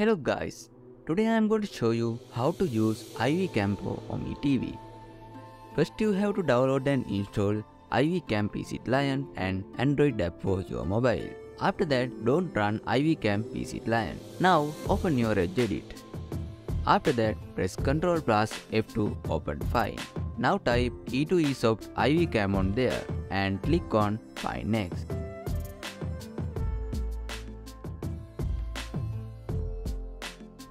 Hello guys, today I am going to show you how to use iVCam for OmeTV. First you have to download and install iVCam PC client and Android app for your mobile. After that, don't run iVCam PC client. Now open your Gedit. After that, press Ctrl plus F2 open file. Now type e2esoft iVCam on there and click on Find Next.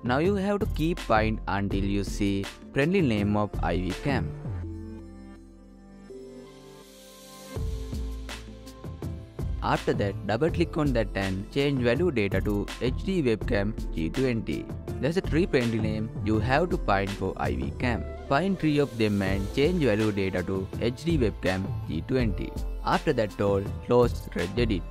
Now you have to keep find until you see friendly name of iVCam. After that, double click on that and change value data to HD Webcam G20. There's a three friendly name you have to find for iVCam. Find three of them and change value data to HD Webcam G20. After that all, close Gedit.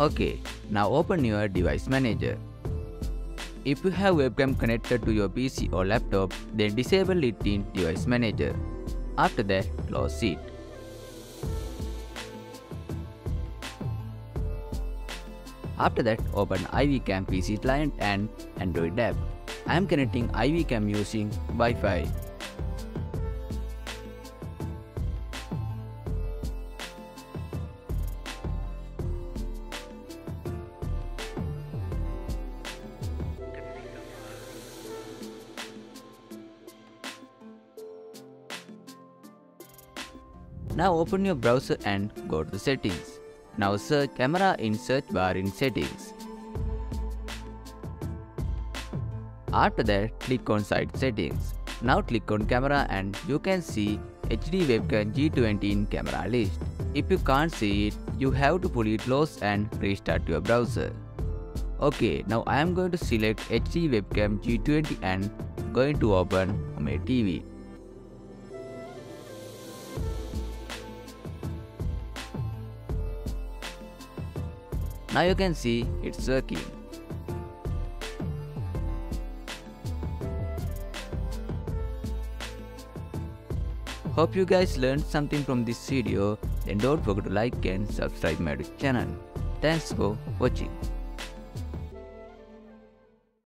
Okay, now open your device manager. If you have webcam connected to your PC or laptop, then disable it in device manager. After that, close it. After that, open iVCam PC client and Android app. I am connecting iVCam using Wi-Fi. Now open your browser and go to settings. Now search camera in search bar in settings. After that, click on site settings. Now click on camera and you can see HD Webcam G20 in camera list. If you can't see it, you have to pull it close and restart your browser. Okay, now I am going to select HD Webcam G20 and going to open OmeTV. Now you can see it's working. Hope you guys learned something from this video. Then don't forget to like and subscribe my channel. Thanks for watching.